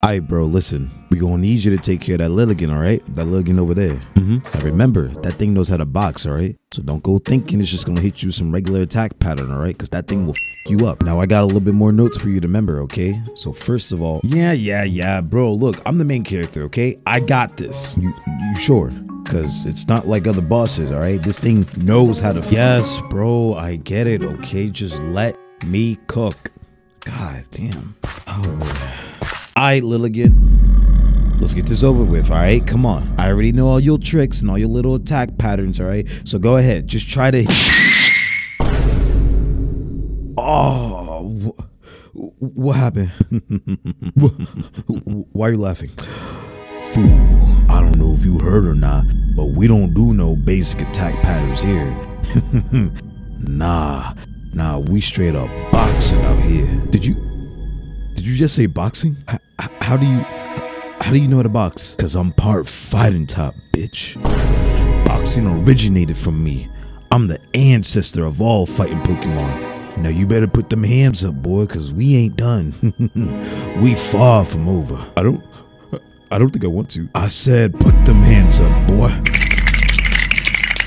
All right, bro, listen, we gonna need you to take care of that Lilligant, all right? That Lilligant over there. Now remember, that thing knows how to box, all right? So don't go thinking it's just gonna hit you some regular attack pattern, all right? Because that thing will f you up. Now, I got a little bit more notes for you to remember, okay? So first of all, bro, look, I'm the main character, okay? I got this. You sure? Because it's not like other bosses, all right? This thing knows how to f. Yes, bro, I get it, okay? Just let me cook. God damn. Oh, alright, Lilligant, let's get this over with, alright? Come on. I already know all your tricks and all your little attack patterns, alright? So go ahead, just try to... Oh, what happened? Why are you laughing? Fool, I don't know if you heard or not, but we don't do no basic attack patterns here. Nah, we straight up boxing out here. Did you just say boxing? How do you know how to box? Cause I'm part fighting top, bitch. Boxing originated from me. I'm the ancestor of all fighting Pokemon. Now you better put them hands up, boy, cause we ain't done. We far from over. I don't think I want to. I said put them hands up, boy.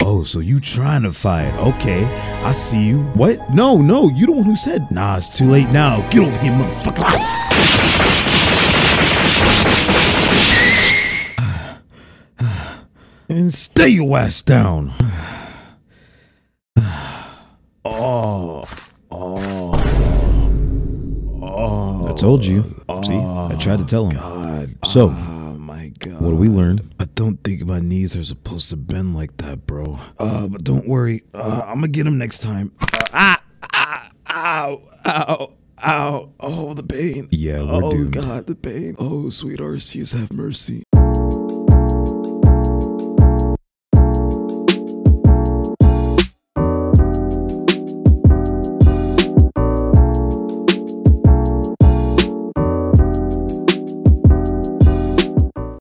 Oh, so you trying to fight. Okay, I see you. What? No, you the one who said. Nah, it's too late now. Get over here, motherfucker. And stay your ass down. Oh. I told you. See, I tried to tell him. God. So, oh my God. What do we learn? I don't think my knees are supposed to bend like that, bro. But don't worry. I'm gonna get him next time. Ow. Oh, the pain. Yeah, we're doomed. Oh, God, the pain. Oh, sweet Arceus, have mercy.